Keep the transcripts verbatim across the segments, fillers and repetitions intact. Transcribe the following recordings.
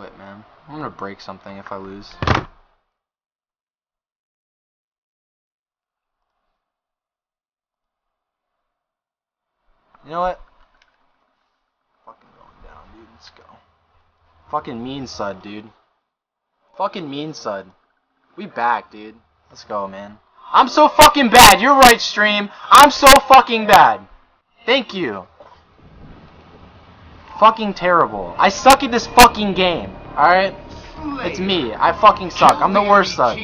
quit, man. I'm gonna break something if I lose. You know what? Fucking going down, dude. Let's go. Fucking mean sud, dude. Fucking mean sud. We back, dude. Let's go, man. I'm so fucking bad. You're right, stream. I'm so fucking bad. Thank you. Fucking terrible. I suck at this fucking game. Alright? It's me. I fucking suck. I'm the worst sud.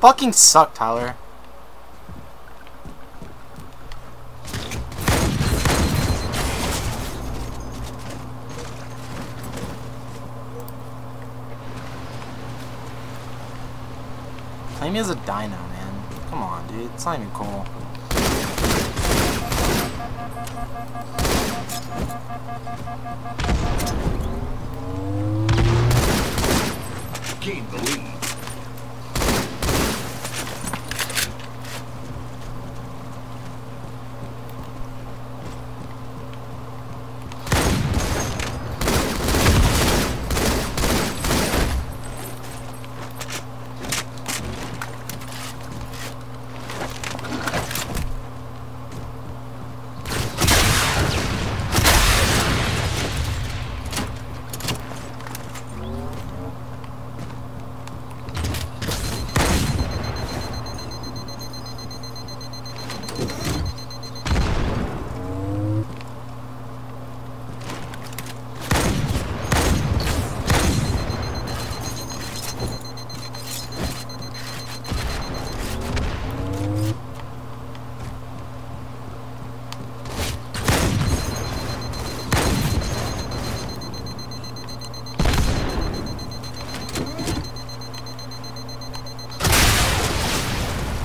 Fucking suck, Tyler. Play me as a dino, man. Come on, dude. It's not even cool. Gain the lead.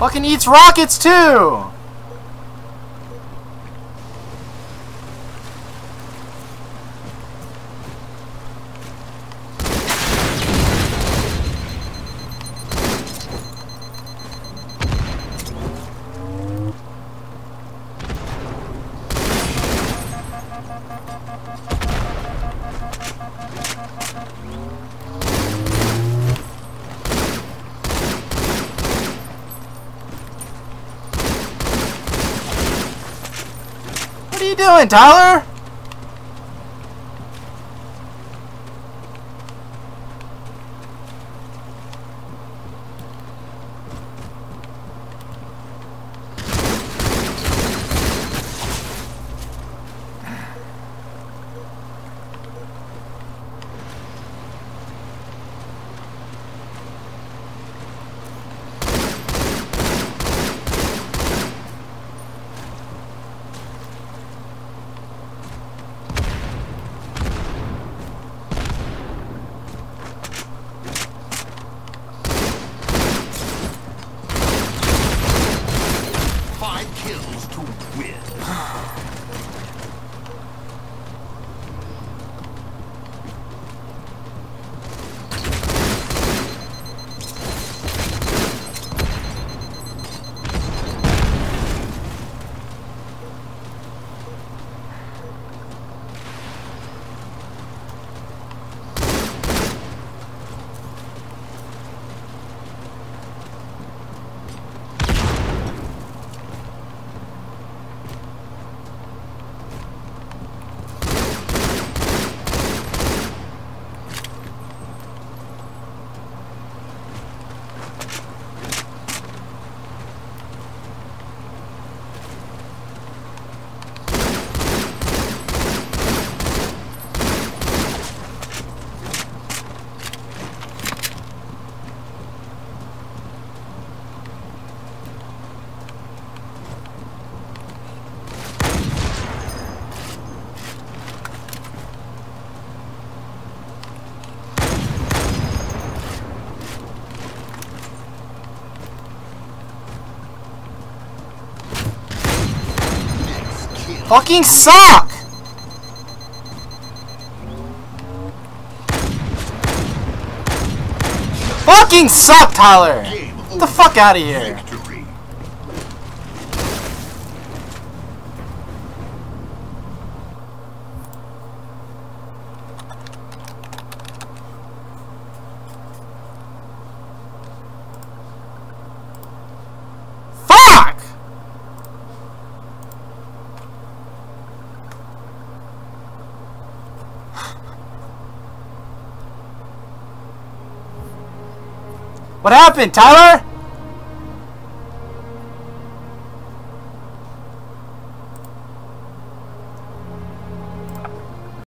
Fucking eats rockets too! What are you doing, Tyler? Fucking suck! Fucking suck, Tyler! Get the fuck out of here! Victory. What happened, Tyler?